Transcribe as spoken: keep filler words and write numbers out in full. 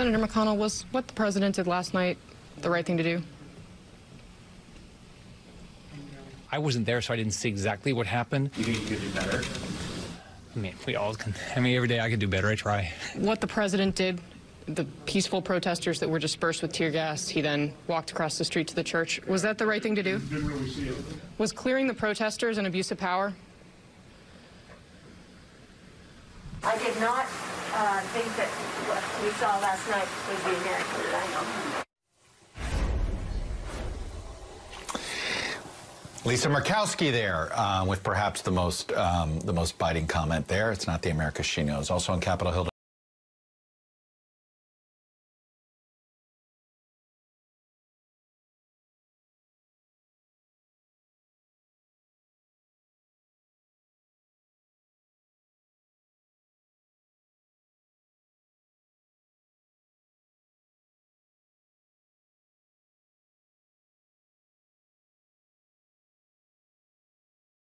Senator McConnell, was what the president did last night the right thing to do? I wasn't there, so I didn't see exactly what happened. You think you could do better? I mean, we all can. I mean, every day I could do better. I try. What the president did, the peaceful protesters that were dispersed with tear gas, he then walked across the street to the church. Was that the right thing to do? Didn't really see it. Was clearing the protesters an abuse of power? I did not uh, think that what we saw last night was the American dynamo. Lisa Murkowski there uh, with perhaps the most um, the most biting comment there. It's not the America she knows. Also on Capitol Hill.